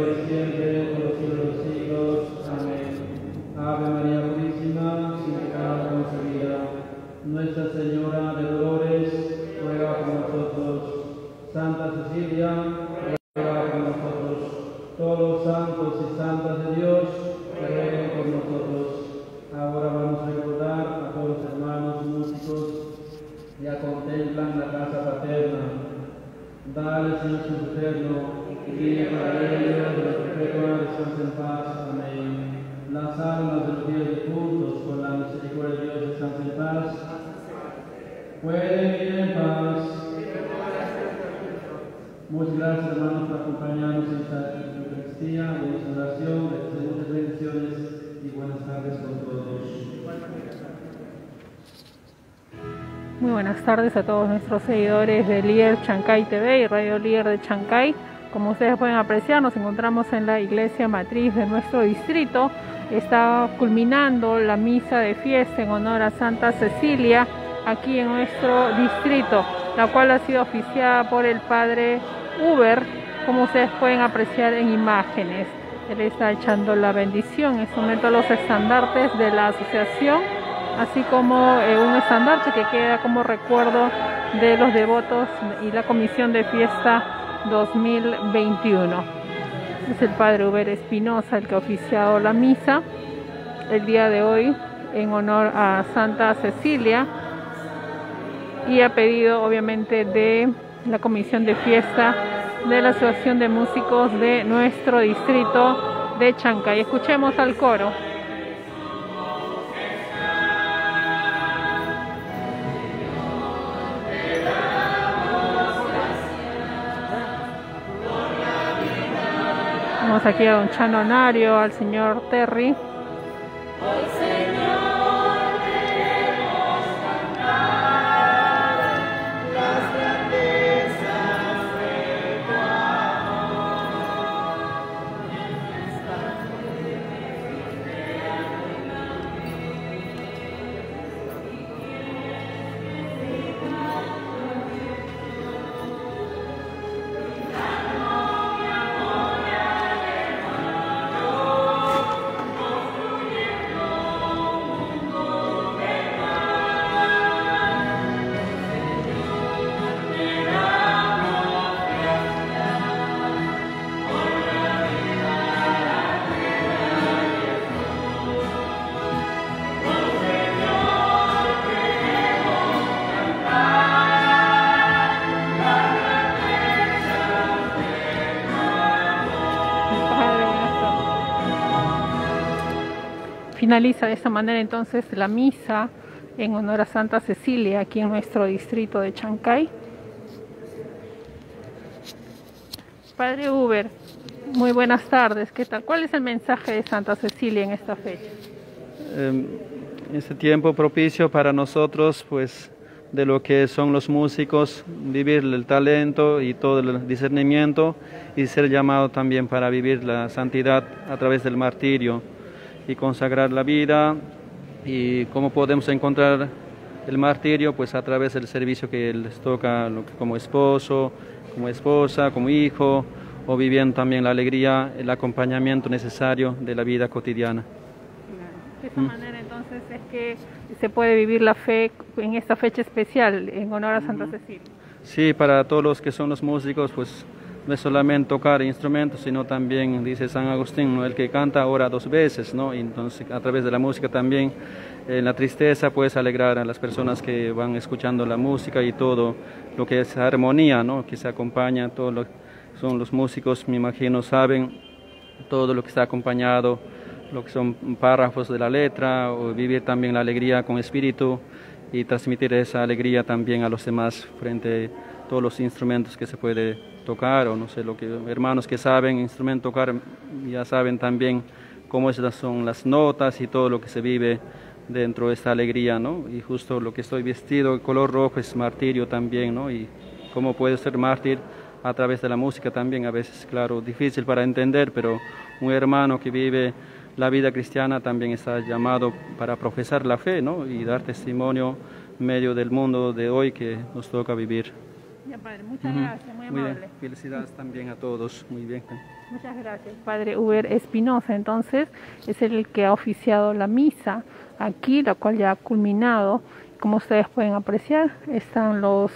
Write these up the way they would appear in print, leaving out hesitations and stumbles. hoy y siempre, por los siglos de los siglos. Amén. Ave María Purísima, sin pecado concebida. Nuestra Señora de Dolores, ruega por nosotros. Santa Cecilia, ruega por nosotros. Todos los santos y santas de Dios, rueguen por nosotros. Ahora vamos a recordar a todos los hermanos músicos que ya contemplan la casa paterna. Dale, Señor, su eterno, y guíe para ellos de los pecadores, descansen en paz. Amén. Las almas de los días difuntos, con la misericordia de Dios, descansen en paz. Pueden ir en paz. Muchas gracias, hermanos, por acompañarnos en esta Eucaristía, en esta oración, de muchas bendiciones y buenas tardes con todos. Muy buenas tardes a todos nuestros seguidores de Líder Chancay TV y Radio Líder de Chancay. Como ustedes pueden apreciar, nos encontramos en la iglesia matriz de nuestro distrito. Está culminando la misa de fiesta en honor a Santa Cecilia aquí en nuestro distrito, la cual ha sido oficiada por el padre Huber, como ustedes pueden apreciar en imágenes. Él está echando la bendición, en este momento los estandartes de la asociación, así como un estandarte que queda como recuerdo de los devotos y la Comisión de Fiesta 2021. Es el padre Huber Espinoza el que ha oficiado la misa el día de hoy en honor a Santa Cecilia y ha pedido obviamente de la Comisión de Fiesta de la Asociación de Músicos de nuestro distrito de Chancay. Escuchemos al coro. Tenemos aquí a don Chano Nario, al señor Terry. Hoy, Señor, queremos cantar las grandezas de tu Finaliza de esta manera entonces la misa en honor a Santa Cecilia aquí en nuestro distrito de Chancay. Padre Huber, muy buenas tardes. ¿Qué tal? ¿Cuál es el mensaje de Santa Cecilia en esta fecha? Este tiempo propicio para nosotros, pues, de lo que son los músicos, vivir el talento y todo el discernimiento y ser llamado también para vivir la santidad a través del martirio y consagrar la vida. Y cómo podemos encontrar el martirio, pues a través del servicio que les toca como esposo, como esposa, como hijo, o viviendo también la alegría, el acompañamiento necesario de la vida cotidiana. De esta manera entonces es que se puede vivir la fe en esta fecha especial en honor a Santa Cecilia. Sí, para todos los que son los músicos, pues no es solamente tocar instrumentos, sino también, dice San Agustín, ¿no?, el que canta ora dos veces, ¿no? Y entonces, a través de la música también, en la tristeza puedes alegrar a las personas que van escuchando la música y todo lo que es armonía, ¿no?, que se acompaña. Todo lo que son los músicos, me imagino, saben todo lo que está acompañado, lo que son párrafos de la letra, o vivir también la alegría con espíritu y transmitir esa alegría también a los demás frente a todos los instrumentos que se puede tocar, o no sé, lo que hermanos que saben instrumento tocar ya saben también cómo esas son las notas y todo lo que se vive dentro de esta alegría, ¿no? Y justo lo que estoy vestido, el color rojo, es martirio también, ¿no? Y cómo puede ser mártir a través de la música también, a veces, claro, difícil para entender, pero un hermano que vive la vida cristiana también está llamado para profesar la fe, ¿no?, y dar testimonio en medio del mundo de hoy que nos toca vivir. Ya, padre, muchas gracias. Muy amable. Bien, felicidades también a todos, muy bien. Muchas gracias. Padre Huber Espinoza, entonces, es el que ha oficiado la misa aquí, la cual ya ha culminado. Como ustedes pueden apreciar, están los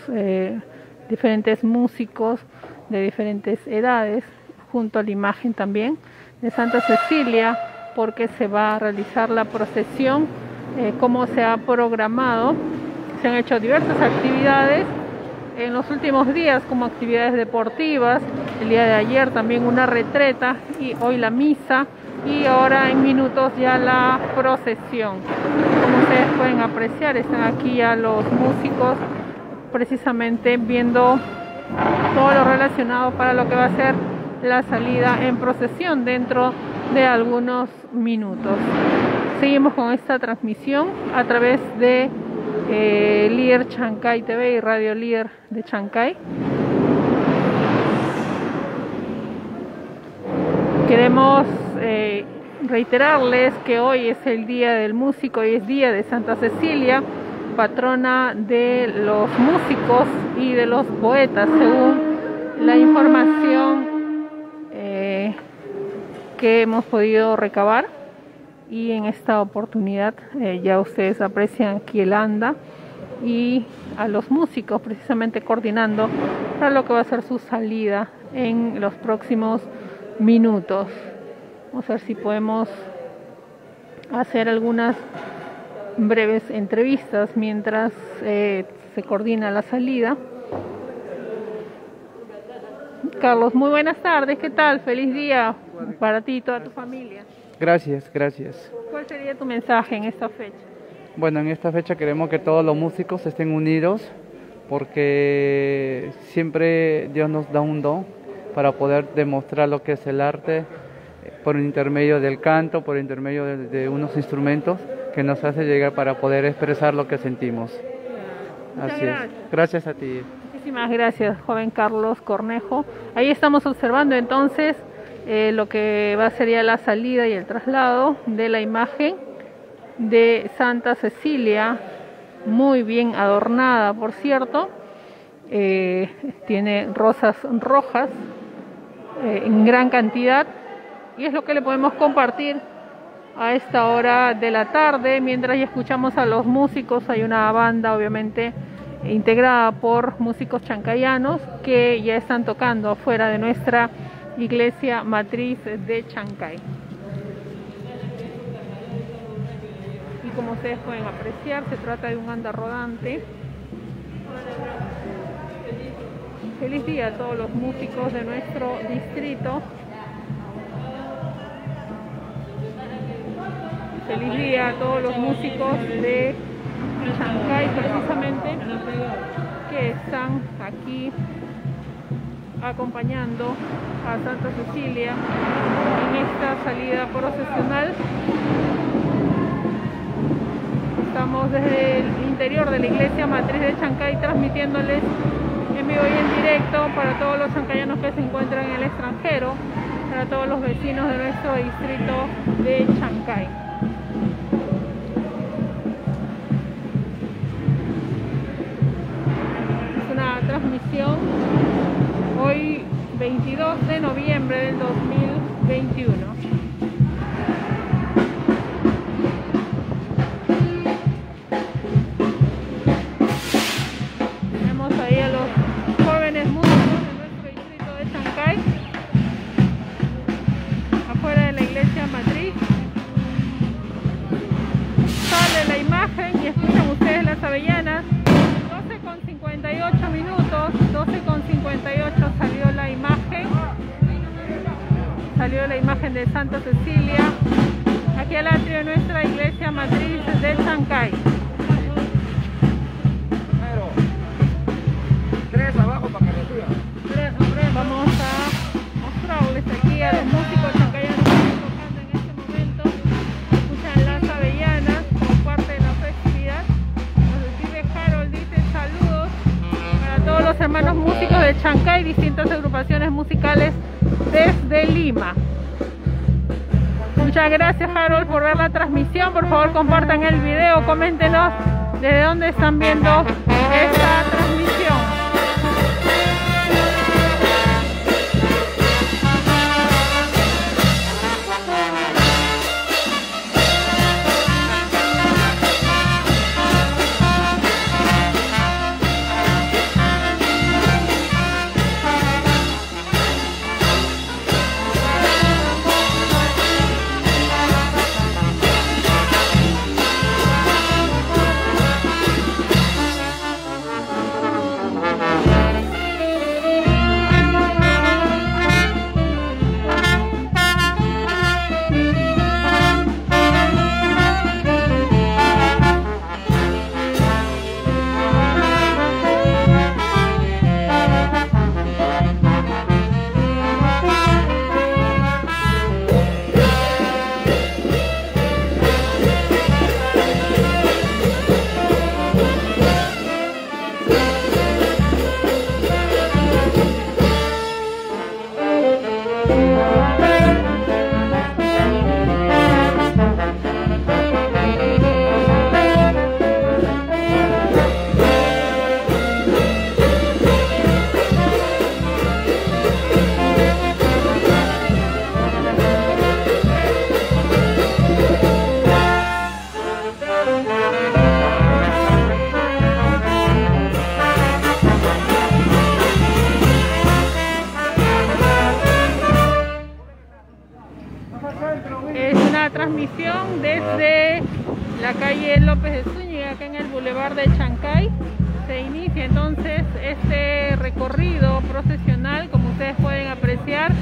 diferentes músicos de diferentes edades, junto a la imagen también de Santa Cecilia, porque se va a realizar la procesión, como se ha programado. Se han hecho diversas actividades en los últimos días, como actividades deportivas, el día de ayer también una retreta, y hoy la misa, y ahora en minutos ya la procesión. Como ustedes pueden apreciar, están aquí ya los músicos, precisamente viendo todo lo relacionado para lo que va a ser la salida en procesión dentro de algunos minutos. Seguimos con esta transmisión a través de Líder Chancay TV y Radio Líder de Chancay. Queremos reiterarles que hoy es el Día del Músico, hoy es Día de Santa Cecilia, patrona de los músicos y de los poetas, según la información que hemos podido recabar. Y en esta oportunidad ya ustedes aprecian aquí el anda y a los músicos, precisamente coordinando para lo que va a ser su salida en los próximos minutos. Vamos a ver si podemos hacer algunas breves entrevistas mientras se coordina la salida. Carlos, muy buenas tardes, ¿qué tal? Feliz día para ti y toda tu familia. Gracias, gracias. ¿Cuál sería tu mensaje en esta fecha? Bueno, en esta fecha queremos que todos los músicos estén unidos, porque siempre Dios nos da un don para poder demostrar lo que es el arte por intermedio del canto, por intermedio de unos instrumentos que nos hace llegar para poder expresar lo que sentimos. Así es. Gracias a ti. Muchísimas gracias, joven Carlos Cornejo. Ahí estamos observando entonces lo que va a ser la salida y el traslado de la imagen de Santa Cecilia, muy bien adornada, por cierto, tiene rosas rojas en gran cantidad, y es lo que le podemos compartir a esta hora de la tarde, mientras ya escuchamos a los músicos. Hay una banda, obviamente, integrada por músicos chancayanos que ya están tocando afuera de nuestra Iglesia Matriz de Chancay. Y como ustedes pueden apreciar, se trata de un anda rodante. Feliz día a todos los músicos de nuestro distrito. Feliz día a todos los músicos de Chancay, precisamente, que están aquí acompañando a Santa Cecilia en esta salida procesional. Estamos desde el interior de la Iglesia Matriz de Chancay, transmitiéndoles en vivo y en directo para todos los chancayanos que se encuentran en el extranjero, para todos los vecinos de nuestro distrito de Chancay. Es una transmisión hoy 22 de noviembre del 2021. Tenemos ahí a los jóvenes músicos de nuestro distrito de Chancay, afuera de la Iglesia Matriz. Sale la imagen y escuchan ustedes las avellanas. 12:58 minutos, 12:58 salió la imagen. Salió la imagen de Santa Cecilia aquí al atrio de nuestra Iglesia Matriz de Chancay. Tres abajo para que suba. Vamos a mostrarles aquí a los músicos chancayanos que están tocando en este momento. Escuchan las avellanas como parte de la festividad. Nos recibe Harold, dice saludos a todos los hermanos músicos de Chancay, distintas agrupaciones musicales desde Lima. Muchas gracias, Harold, por ver la transmisión. Por favor, compartan el video, coméntenos desde dónde están viendo esta transmisión. Transmisión desde la calle López de Zúñiga, acá en el bulevar de Chancay. Se inicia entonces este recorrido procesional, como ustedes pueden apreciar,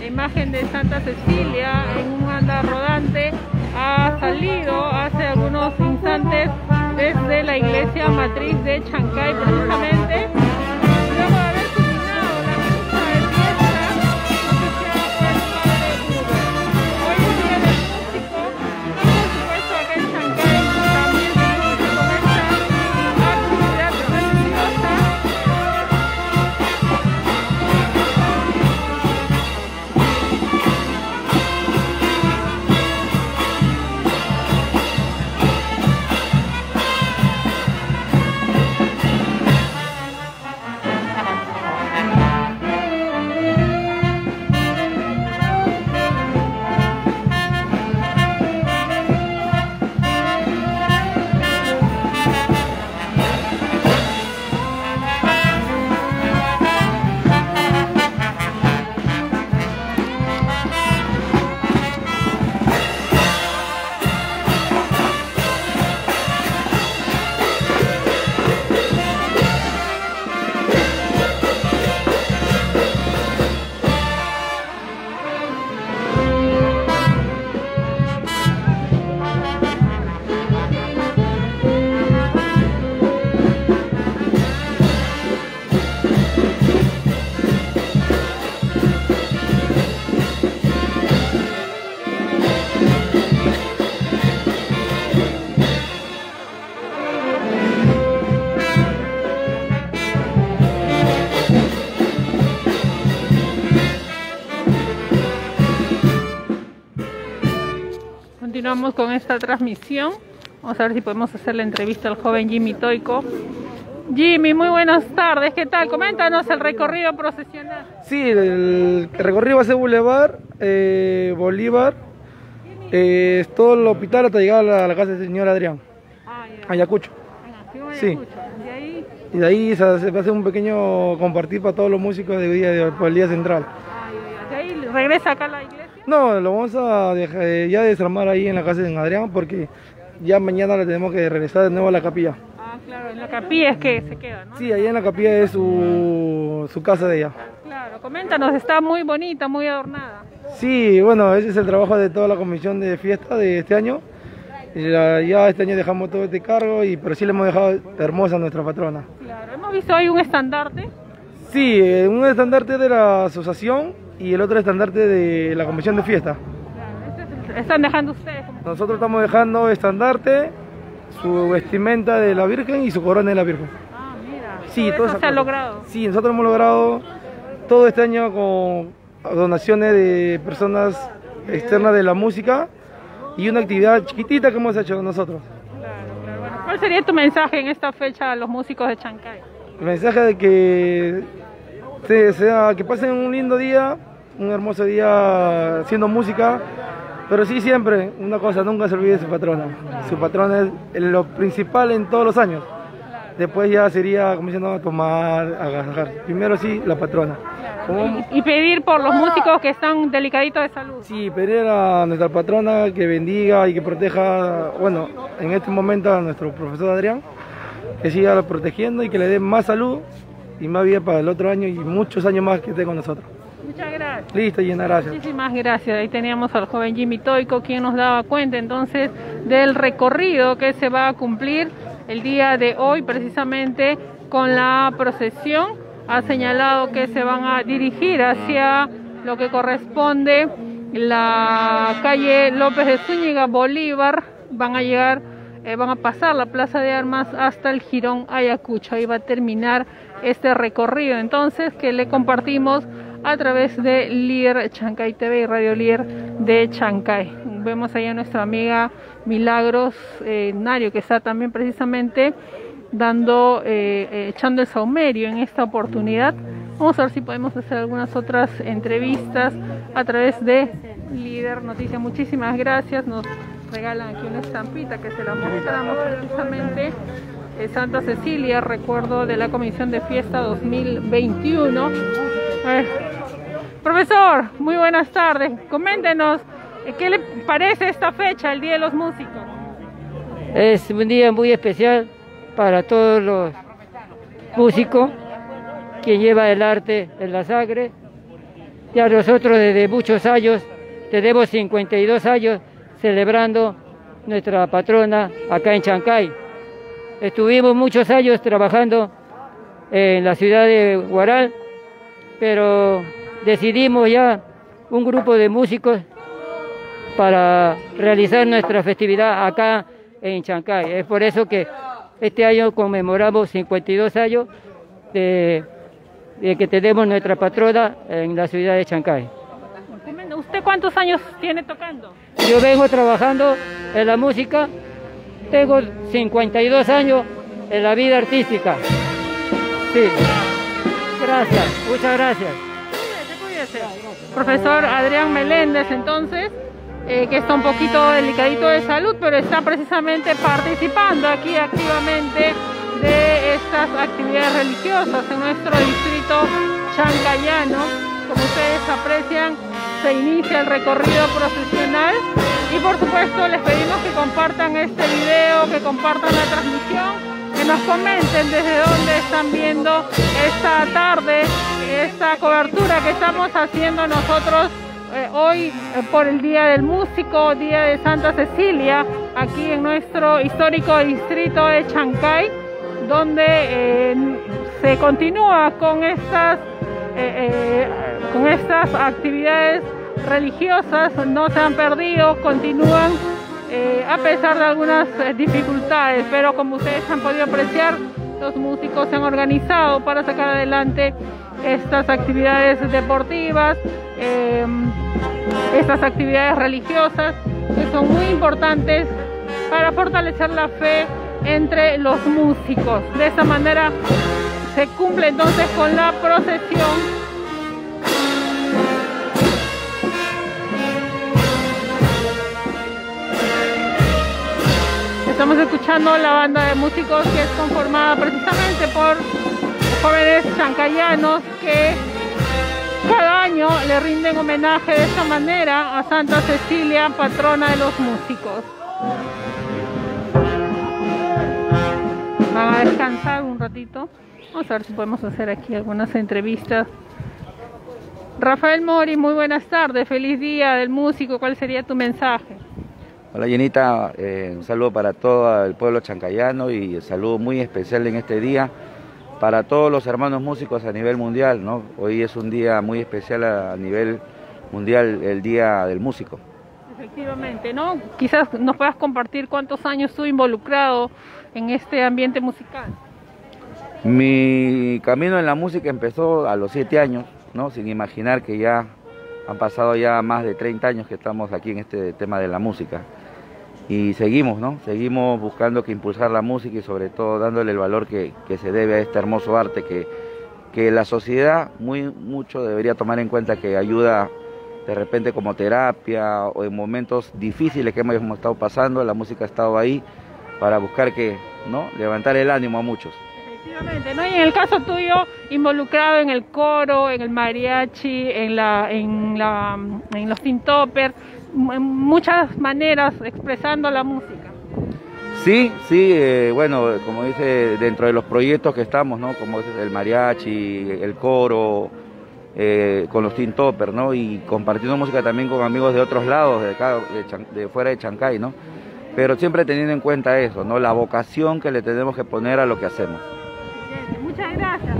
la imagen de Santa Cecilia en un andar rodante ha salido hace algunos instantes desde la iglesia matriz de Chancay, precisamente. Continuamos con esta transmisión. Vamos a ver si podemos hacer la entrevista al joven Jimmy Toico. Jimmy, muy buenas tardes, ¿qué tal? Coméntanos el recorrido procesional. Sí, el recorrido va a ser Boulevard, Bolívar, todo el hospital hasta llegar a la casa del señor Adrián, Ayacucho. Sí. Y de ahí se va a hacer un pequeño compartir para todos los músicos del día central. ¿De ahí regresa acá a la iglesia? No, lo vamos a dejar, ya desarmar ahí en la casa de Adrián, porque ya mañana le tenemos que regresar de nuevo a la capilla. Ah, claro, en la capilla es que se queda, ¿no? Sí, ahí en la capilla es su casa de ella. Claro, coméntanos, está muy bonita, muy adornada. Sí, bueno, ese es el trabajo de toda la comisión de fiesta de este año. Ya este año dejamos todo este cargo, pero sí le hemos dejado hermosa a nuestra patrona. Claro, hemos visto ahí un estandarte. Sí, un estandarte de la asociación y el otro estandarte de la comisión de fiesta. ¿Están dejando ustedes? Nosotros estamos dejando estandarte, su vestimenta de la Virgen y su corona de la Virgen. Ah, mira. Sí, todo eso se ha logrado. Sí, nosotros hemos logrado todo este año con donaciones de personas externas de la música y una actividad chiquitita que hemos hecho nosotros. Claro, claro. Bueno, ¿cuál sería tu mensaje en esta fecha a los músicos de Chancay? El mensaje de que pasen un lindo día, un hermoso día haciendo música, pero sí siempre, una cosa, nunca se olvide de su patrona. Claro. Su patrona es lo principal en todos los años. Claro. Después ya sería comenzando a tomar, a agajar. Primero sí, la patrona. Claro. Y pedir por los músicos que están delicaditos de salud. Sí, pedir a nuestra patrona que bendiga y que proteja, bueno, en este momento a nuestro profesor Adrián, que siga protegiendo y que le dé más salud y más vida para el otro año y muchos años más que esté con nosotros. Muchas gracias. Listo, Gina, gracias. Muchísimas gracias. Ahí teníamos al joven Jimmy Toico, quien nos daba cuenta entonces del recorrido que se va a cumplir el día de hoy, precisamente con la procesión. Ha señalado que se van a dirigir hacia lo que corresponde la calle López de Zúñiga, Bolívar. Van a llegar, van a pasar la Plaza de Armas hasta el Jirón Ayacucho. Ahí va a terminar este recorrido entonces que le compartimos a través de Líder Chancay TV y Radio Líder de Chancay. Vemos ahí a nuestra amiga Milagros Nario, que está también precisamente dando, echando el saumerio en esta oportunidad. Vamos a ver si podemos hacer algunas otras entrevistas a través de Líder Noticias. Muchísimas gracias. Nos regalan aquí una estampita que se la mostramos precisamente. Santa Cecilia, recuerdo de la Comisión de Fiesta 2021. Profesor, muy buenas tardes. Coméntenos, ¿qué le parece esta fecha, el Día de los Músicos? Es un día muy especial para todos los músicos que lleva el arte en la sangre. Ya nosotros desde muchos años, tenemos 52 años celebrando nuestra patrona acá en Chancay. Estuvimos muchos años trabajando en la ciudad de Huaral, pero decidimos ya un grupo de músicos para realizar nuestra festividad acá en Chancay. Es por eso que este año conmemoramos 52 años de que tenemos nuestra patrona en la ciudad de Chancay. ¿Usted cuántos años tiene tocando? Yo vengo trabajando en la música, tengo 52 años en la vida artística. Sí. Gracias, muchas gracias. Cuídese, cuídese. Profesor Adrián Meléndez, entonces, que está un poquito delicadito de salud, pero está precisamente participando aquí activamente de estas actividades religiosas en nuestro distrito chancayano. Como ustedes aprecian, se inicia el recorrido procesional y por supuesto les pedimos que compartan este video, que compartan la transmisión, que nos comenten desde dónde están viendo esta tarde, esta cobertura que estamos haciendo nosotros hoy por el Día del Músico, Día de Santa Cecilia, aquí en nuestro histórico distrito de Chancay, donde se continúa con estas actividades religiosas. No se han perdido, continúan a pesar de algunas dificultades, pero como ustedes han podido apreciar, los músicos se han organizado para sacar adelante estas actividades deportivas, estas actividades religiosas que son muy importantes para fortalecer la fe entre los músicos. De esta manera se cumple entonces con la procesión. Estamos escuchando la banda de músicos que es conformada precisamente por jóvenes chancayanos que cada año le rinden homenaje de esta manera a Santa Cecilia, patrona de los músicos. Van a descansar un ratito. Vamos a ver si podemos hacer aquí algunas entrevistas. Rafael Mori, muy buenas tardes, feliz Día del Músico, ¿cuál sería tu mensaje? Hola Jenita, un saludo para todo el pueblo chancayano y un saludo muy especial en este día para todos los hermanos músicos a nivel mundial, ¿no? Hoy es un día muy especial a nivel mundial, el Día del Músico. Efectivamente, ¿no? Quizás nos puedas compartir cuántos años estuvo involucrado en este ambiente musical. Mi camino en la música empezó a los 7 años, ¿no? Sin imaginar que ya han pasado ya más de 30 años que estamos aquí en este tema de la música. Y seguimos, ¿no? Seguimos buscando que impulsar la música y sobre todo dándole el valor que se debe a este hermoso arte que la sociedad mucho debería tomar en cuenta, que ayuda de repente como terapia o en momentos difíciles que hemos estado pasando. La música ha estado ahí para buscar que, ¿no? Levantar el ánimo a muchos. ¿No? Y en el caso tuyo, involucrado en el coro, en el mariachi, en los tintopers, en muchas maneras expresando la música. Sí, bueno, como dice, dentro de los proyectos que estamos, ¿no? Como es el mariachi, el coro, con los tintopers, ¿no? Y compartiendo música también con amigos de otros lados, de acá, de fuera de Chancay, ¿no? Pero siempre teniendo en cuenta eso, ¿no? La vocación que le tenemos que poner a lo que hacemos. Muchas gracias.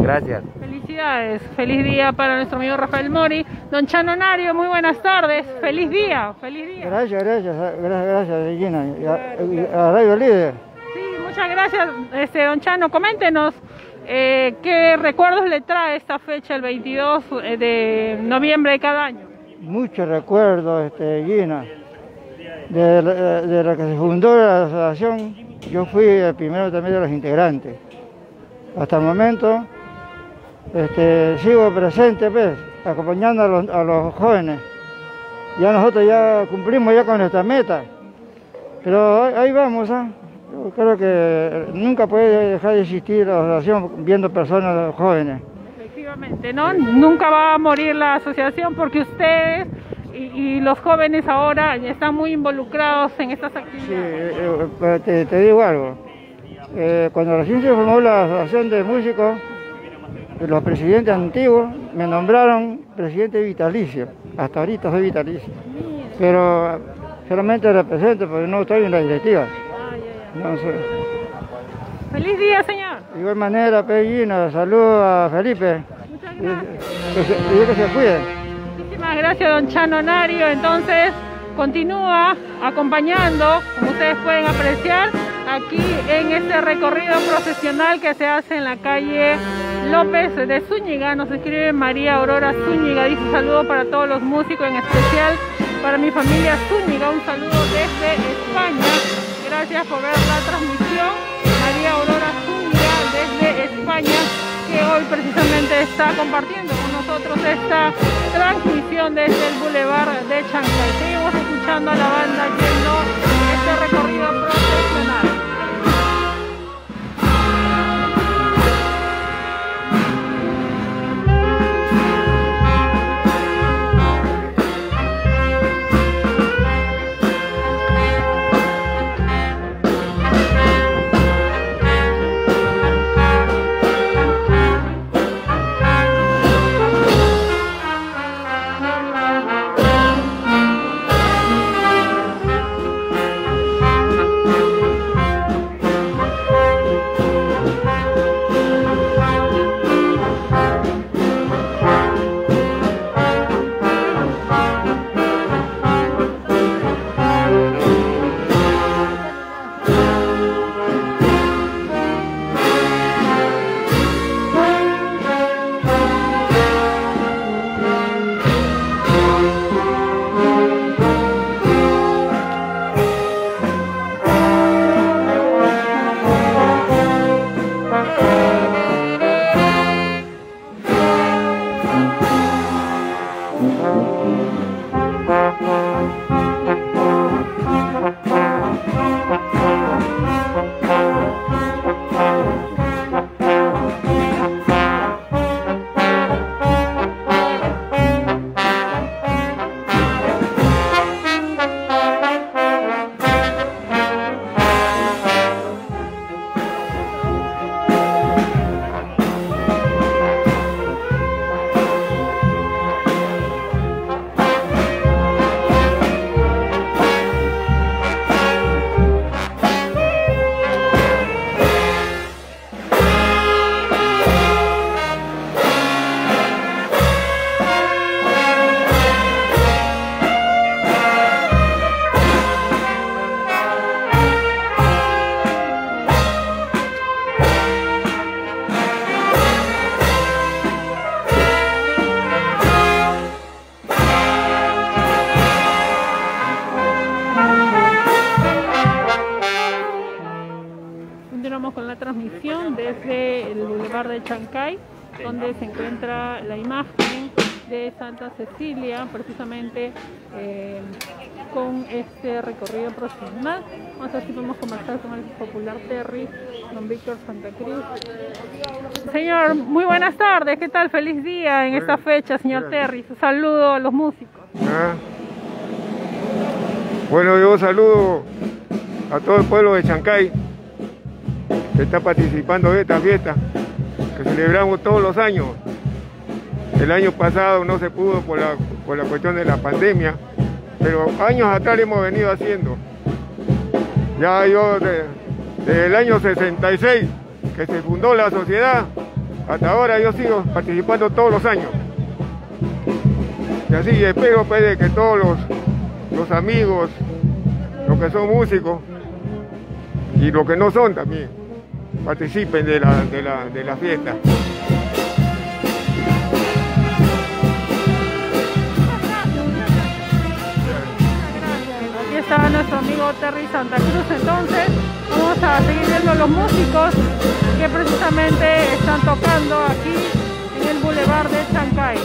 Gracias. Felicidades. Feliz día para nuestro amigo Rafael Mori. Don Chano Nario, muy buenas tardes. Feliz día. Feliz día. Gracias, Regina. Claro. A Radio Líder. Sí, muchas gracias, don Chano. Coméntenos ¿Qué recuerdos le trae esta fecha, el 22 de noviembre de cada año? Muchos recuerdos, Gina. De la que se fundó la asociación, yo fui el primero también de los integrantes. Hasta el momento sigo presente, pues, acompañando a los jóvenes. Ya nosotros ya cumplimos ya con nuestra meta, pero ahí vamos, ¿eh? Yo creo que nunca puede dejar de existir la asociación viendo personas jóvenes. Efectivamente, ¿no? Nunca va a morir la asociación porque ustedes y los jóvenes ahora están muy involucrados en estas actividades. Sí, te digo algo. Cuando recién se formó la asociación de músicos, los presidentes antiguos me nombraron presidente vitalicio. Hasta ahorita soy vitalicio. Pero solamente represento porque no estoy en la directiva. Entonces, feliz día, señor. De igual manera, Pellina, saludos a Felipe. Muchas gracias. Y que se cuide. Muchísimas gracias, don Chano Nario. Entonces, continúa acompañando, como ustedes pueden apreciar, aquí en este recorrido procesional que se hace en la calle López de Zúñiga. Nos escribe María Aurora Zúñiga, dice saludo para todos los músicos, en especial para mi familia Zúñiga, un saludo desde España. Gracias por ver la transmisión, María Aurora Zúñiga desde España, que hoy precisamente está compartiendo con nosotros esta transmisión desde el Boulevard de Chancay. Seguimos escuchando a la banda haciendo este recorrido profesional. Chancay, donde se encuentra la imagen de Santa Cecilia, precisamente con este recorrido profesional. Vamos a ver si podemos conversar con el popular Terry, don Víctor Santa Cruz. Señor, muy buenas tardes, ¿qué tal? Feliz día en esta fecha, señor Terry. Su saludo a los músicos. Bueno, yo saludo a todo el pueblo de Chancay que está participando de esta fiesta que celebramos todos los años. El año pasado no se pudo por la cuestión de la pandemia, pero años atrás hemos venido haciendo. Ya yo, desde el año 66, que se fundó la sociedad, hasta ahora yo sigo participando todos los años. Y así espero, pues, de que todos los amigos, los que son músicos y los que no son también, participen de la fiesta. Aquí está nuestro amigo Terry Santa Cruz. Entonces vamos a seguir viendo los músicos que precisamente están tocando aquí en el Boulevard de Chancay.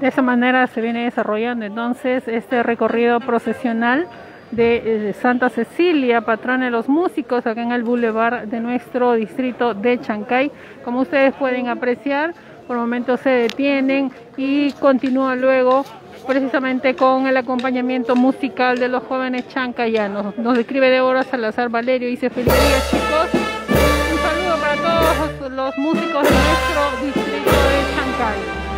De esa manera se viene desarrollando entonces este recorrido procesional de Santa Cecilia, patrona de los músicos, acá en el Boulevard de nuestro distrito de Chancay. Como ustedes pueden apreciar, por momentos se detienen y continúa luego precisamente con el acompañamiento musical de los jóvenes chancayanos. Nos escribe Débora Salazar Valerio, dice: feliz día, chicos. Un saludo para todos los músicos de nuestro distrito de Chancay.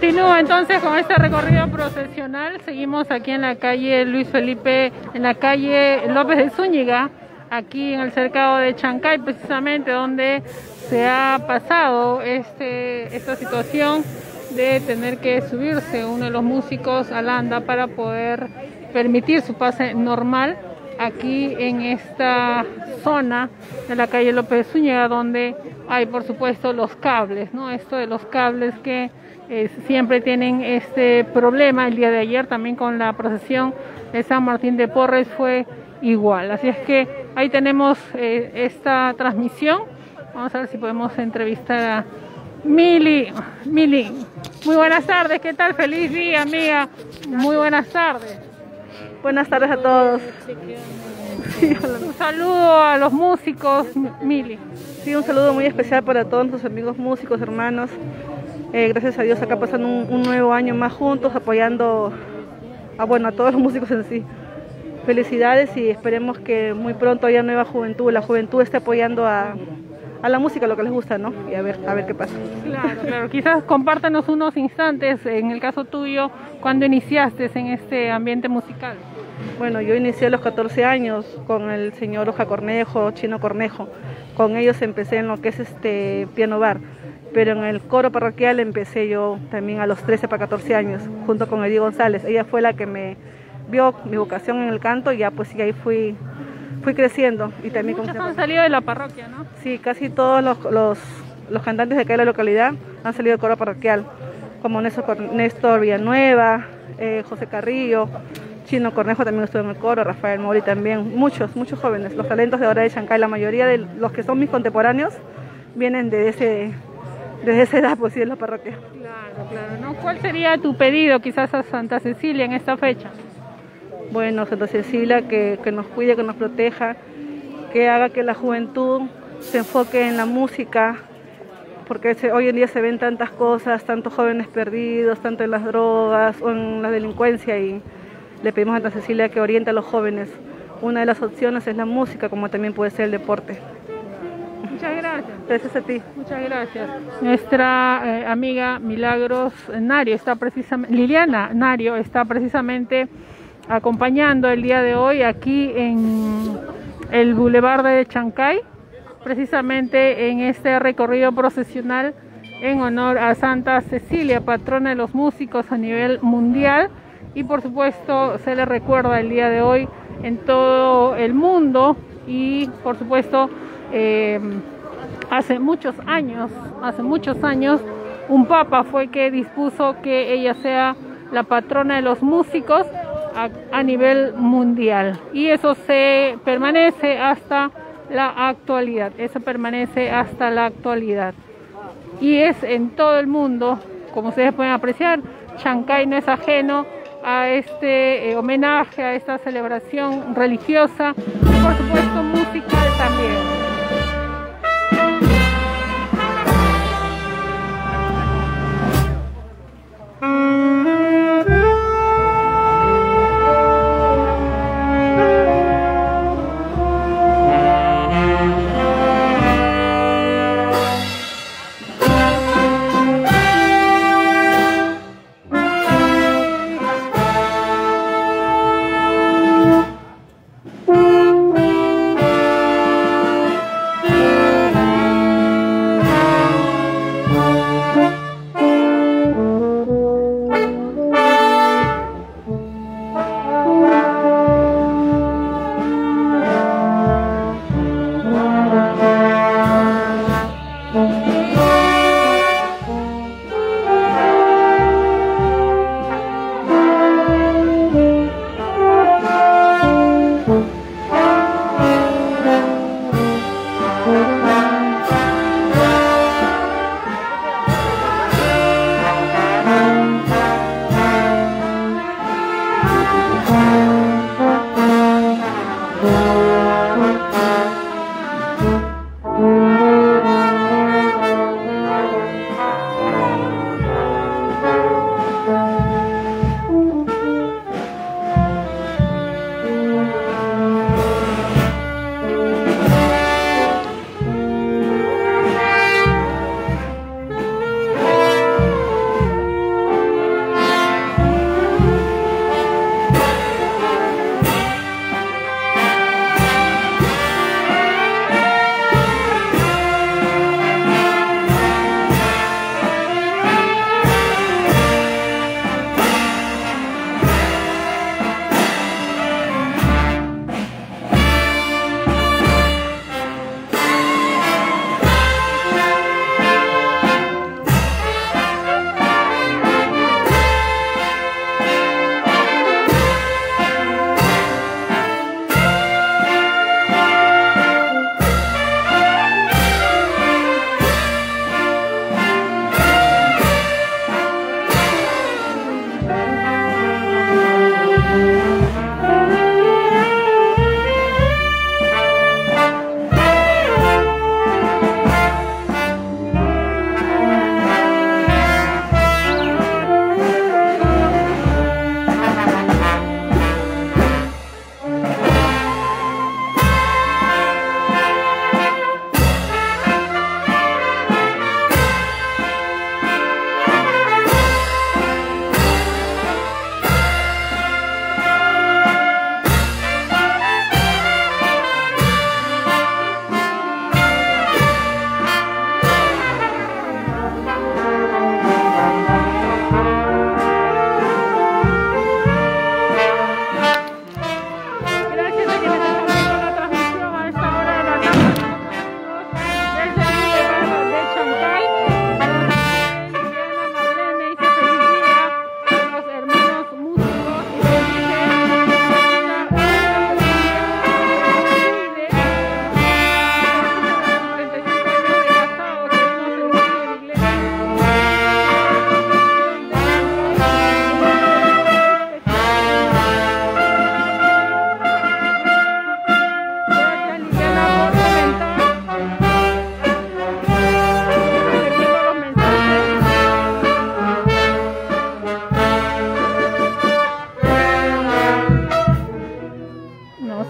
Continúa entonces con este recorrido procesional. Seguimos aquí en la calle Luis Felipe, en la calle López de Zúñiga, aquí en el cercado de Chancay, precisamente donde se ha pasado esta situación de tener que subirse uno de los músicos al anda para poder permitir su pase normal aquí en esta zona de la calle López de Zúñiga, donde hay por supuesto los cables, ¿no? Esto de los cables que siempre tienen este problema. El día de ayer también con la procesión de San Martín de Porres fue igual, así es que ahí tenemos esta transmisión. Vamos a ver si podemos entrevistar a Mili, muy buenas tardes, ¿qué tal? Feliz día, amiga, muy buenas tardes. Buenas tardes a todos. Sí, un saludo a los músicos, Mili. Sí, un saludo muy especial para todos nuestros amigos músicos, hermanos. Gracias a Dios acá pasan un nuevo año más juntos, apoyando a todos los músicos en sí. Felicidades y esperemos que muy pronto haya nueva juventud, la juventud esté apoyando a la música, lo que les gusta, ¿no? Y a ver qué pasa. Claro, claro. Quizás compártanos unos instantes, en el caso tuyo, ¿cuándo iniciaste en este ambiente musical? Bueno, yo inicié a los 14 años con el señor José Cornejo, Chino Cornejo. Con ellos empecé en lo que es este piano bar, pero en el coro parroquial empecé yo también a los 13 para 14 años, junto con Eddie González. Ella fue la que me vio mi vocación en el canto y ya pues y ahí fui creciendo. Y también muchos han salido de la parroquia, ¿no? Sí, casi todos los cantantes de acá de la localidad han salido del coro parroquial, como Néstor Villanueva, José Carrillo, Chino Cornejo también estuvo en el coro, Rafael Mori también, muchos jóvenes, los talentos de ahora de Chancay, la mayoría de los que son mis contemporáneos vienen desde esa edad, pues sí, en la parroquia. Claro, claro, ¿no? ¿Cuál sería tu pedido quizás a Santa Cecilia en esta fecha? Bueno, Santa Cecilia, que nos cuide, que nos proteja, que haga que la juventud se enfoque en la música, porque hoy en día se ven tantas cosas, tantos jóvenes perdidos, tanto en las drogas o en la delincuencia, y le pedimos a Santa Cecilia que oriente a los jóvenes. Una de las opciones es la música, como también puede ser el deporte. Muchas gracias. Gracias a ti. Muchas gracias. Nuestra amiga Milagros Nario está precisamente, Liliana Nario está precisamente acompañando el día de hoy aquí en el Boulevard de Chancay, precisamente en este recorrido procesional en honor a Santa Cecilia, patrona de los músicos a nivel mundial, y por supuesto se le recuerda el día de hoy en todo el mundo. Y por supuesto hace muchos años un papa fue que dispuso que ella sea la patrona de los músicos a nivel mundial, y eso permanece hasta la actualidad, y es en todo el mundo, como ustedes pueden apreciar. Chancay no es ajeno a este homenaje, a esta celebración religiosa y por supuesto musical también.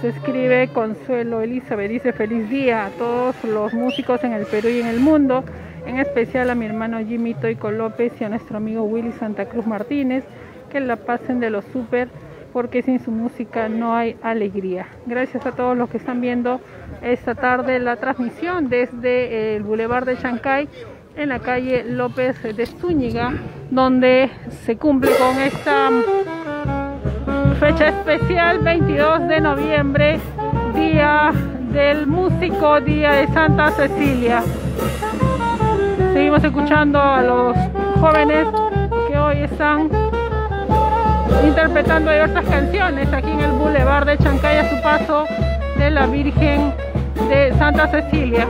Nos escribe Consuelo Elizabeth, dice: feliz día a todos los músicos en el Perú y en el mundo, en especial a mi hermano Jimmy Toico López y a nuestro amigo Willy Santa Cruz Martínez, que la pasen de lo súper, porque sin su música no hay alegría. Gracias a todos los que están viendo esta tarde la transmisión desde el Boulevard de Chancay, en la calle López de Zúñiga, donde se cumple con esta fecha especial, 22 de noviembre, Día del Músico, Día de Santa Cecilia. Seguimos escuchando a los jóvenes que hoy están interpretando diversas canciones aquí en el Boulevard de Chancay, a su paso de la Virgen de Santa Cecilia.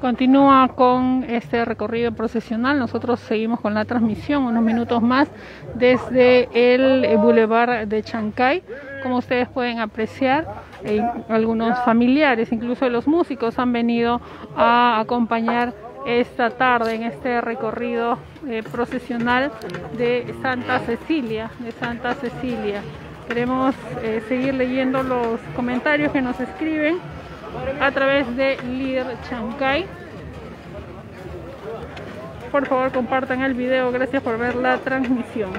Continúa con este recorrido procesional. Nosotros seguimos con la transmisión unos minutos más desde el Boulevard de Chancay. Como ustedes pueden apreciar, algunos familiares, incluso los músicos, han venido a acompañar esta tarde en este recorrido procesional de Santa Cecilia, Queremos seguir leyendo los comentarios que nos escriben a través de Líder Chancay. Por favor, compartan el video. Gracias por ver la transmisión.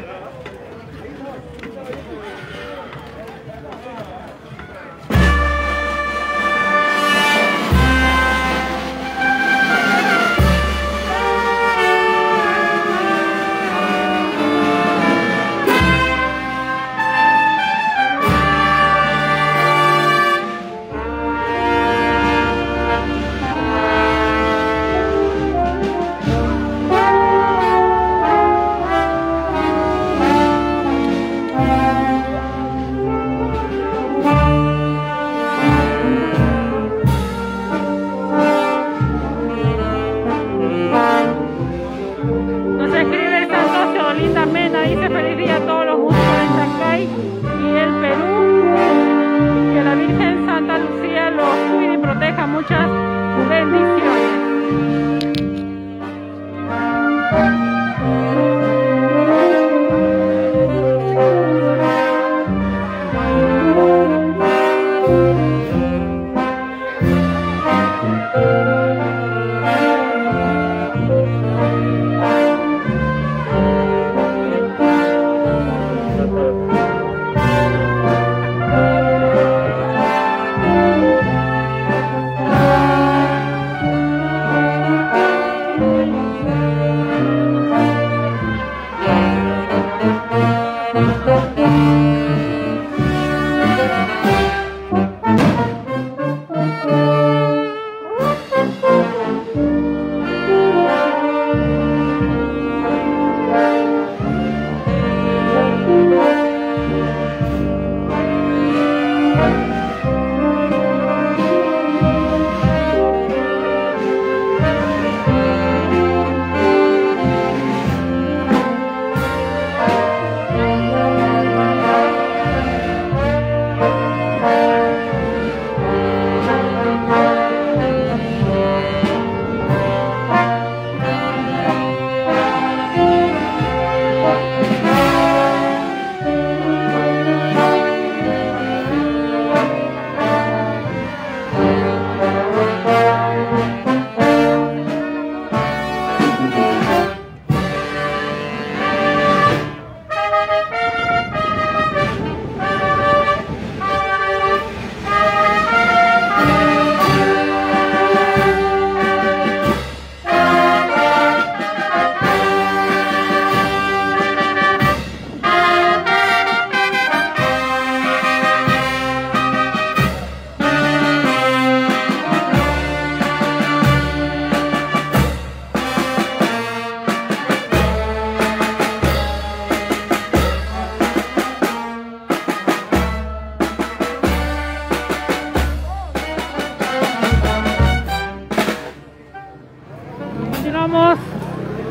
estamos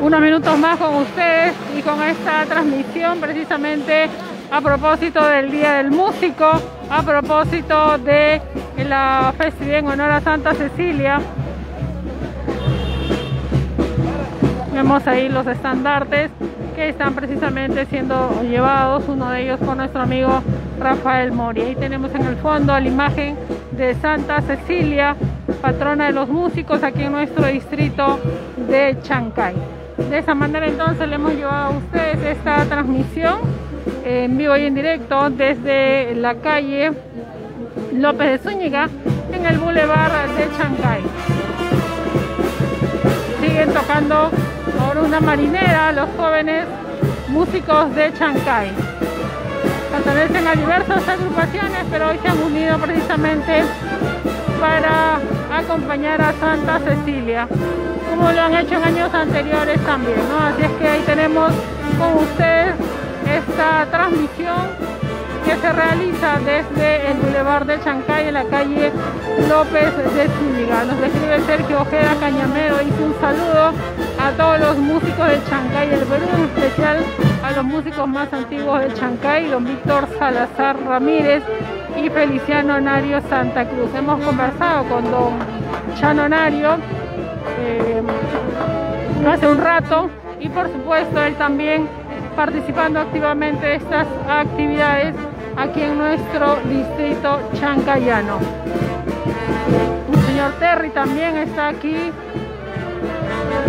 unos minutos más con ustedes y con esta transmisión precisamente a propósito del Día del Músico, a propósito de la festividad en honor a Santa Cecilia. Vemos ahí los estandartes que están precisamente siendo llevados, uno de ellos por nuestro amigo Rafael Mori. Ahí tenemos en el fondo la imagen de Santa Cecilia, patrona de los músicos aquí en nuestro distrito de Chancay. De esa manera entonces le hemos llevado a ustedes esta transmisión en vivo y en directo desde la calle López de Zúñiga en el Boulevard de Chancay. Siguen tocando ahora una marinera los jóvenes músicos de Chancay. Pertenecen a diversas agrupaciones, pero hoy se han unido precisamente para acompañar a Santa Cecilia, como lo han hecho en años anteriores también, ¿no? Así es que ahí tenemos con ustedes esta transmisión que se realiza desde el Boulevard de Chancay en la calle López de Zúñiga. Nos describe Sergio Ojeda Cañamero, hizo un saludo a todos los músicos de Chancay del Perú, en especial a los músicos más antiguos de Chancay, don Víctor Salazar Ramírez y Feliciano Nario Santa Cruz. Hemos conversado con don Chano Nario hace un rato y por supuesto él también participando activamente de estas actividades aquí en nuestro distrito chancayano. El señor Terry también está aquí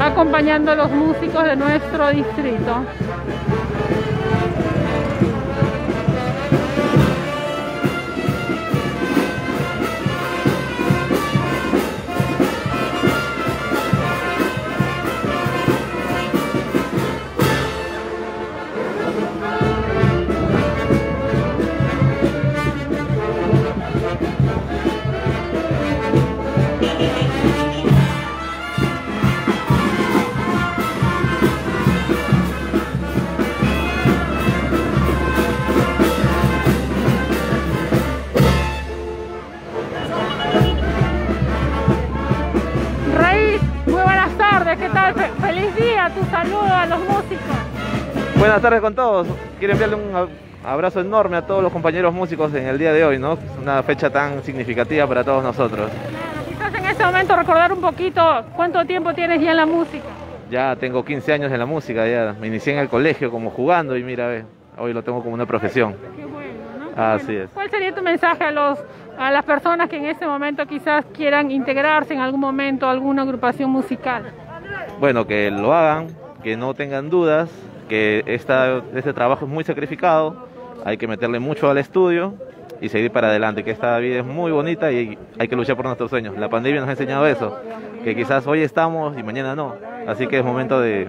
acompañando a los músicos de nuestro distrito. Buenas tardes con todos. Quiero enviarle un abrazo enorme a todos los compañeros músicos en el día de hoy, ¿no? Es una fecha tan significativa para todos nosotros. Claro, quizás en este momento recordar un poquito cuánto tiempo tienes ya en la música. Ya tengo 15 años en la música, ya me inicié en el colegio como jugando y mira, hoy lo tengo como una profesión. Qué bueno, ¿no? Qué así bueno. Es. ¿Cuál sería tu mensaje a las personas que en este momento quizás quieran integrarse en algún momento a alguna agrupación musical? Bueno, que lo hagan, que no tengan dudas, que este trabajo es muy sacrificado, hay que meterle mucho al estudio y seguir para adelante, que esta vida es muy bonita y hay que luchar por nuestros sueños. La pandemia nos ha enseñado eso, que quizás hoy estamos y mañana no, así que es momento de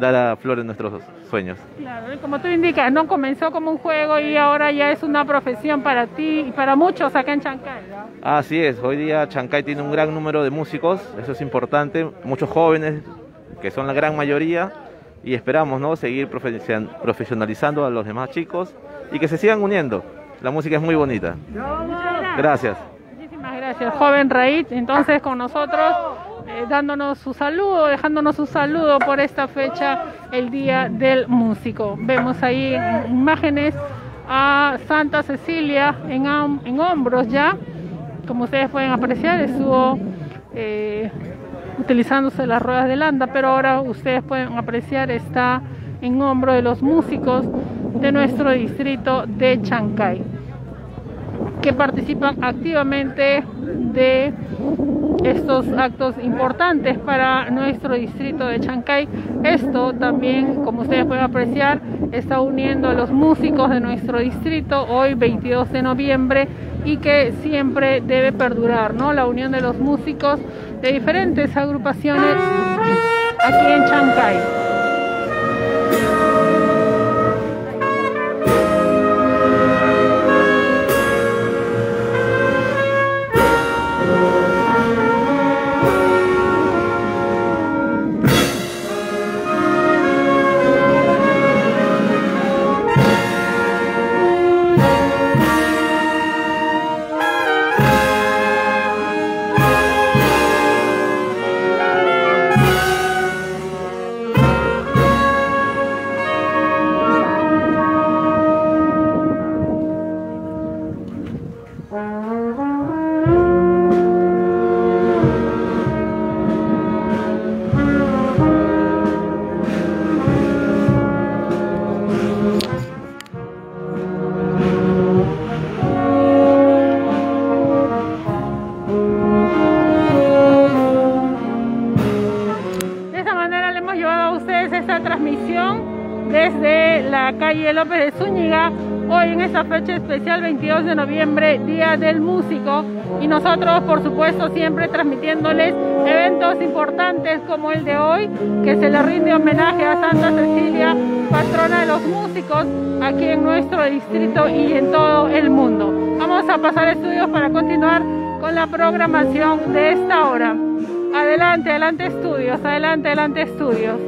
dar a flores nuestros sueños. Claro, y como tú indicas, no comenzó como un juego y ahora ya es una profesión para ti y para muchos acá en Chancay. Así es, hoy día Chancay tiene un gran número de músicos, eso es importante, muchos jóvenes que son la gran mayoría, y esperamos, ¿no?, seguir profesionalizando a los demás chicos y que se sigan uniendo. La música es muy bonita. Gracias. Muchísimas gracias, joven Raid. Entonces con nosotros, dándonos su saludo, dejándonos su saludo por esta fecha, el Día del Músico. Vemos ahí imágenes a Santa Cecilia en hombros ya. Como ustedes pueden apreciar, estuvo utilizándose las ruedas de landa, pero ahora ustedes pueden apreciar está en hombro de los músicos de nuestro distrito de Chancay, que participan activamente de estos actos importantes para nuestro distrito de Chancay. Esto también, como ustedes pueden apreciar, está uniendo a los músicos de nuestro distrito hoy 22 de noviembre y que siempre debe perdurar, ¿no?, la unión de los músicos de diferentes agrupaciones aquí en Chancay. desde la calle López de Zúñiga, hoy en esta fecha especial 22 de noviembre, Día del Músico, y nosotros por supuesto siempre transmitiéndoles eventos importantes como el de hoy, que se le rinde homenaje a Santa Cecilia, patrona de los músicos aquí en nuestro distrito y en todo el mundo. Vamos a pasar estudios para continuar con la programación de esta hora. Adelante, adelante estudios, adelante, adelante estudios.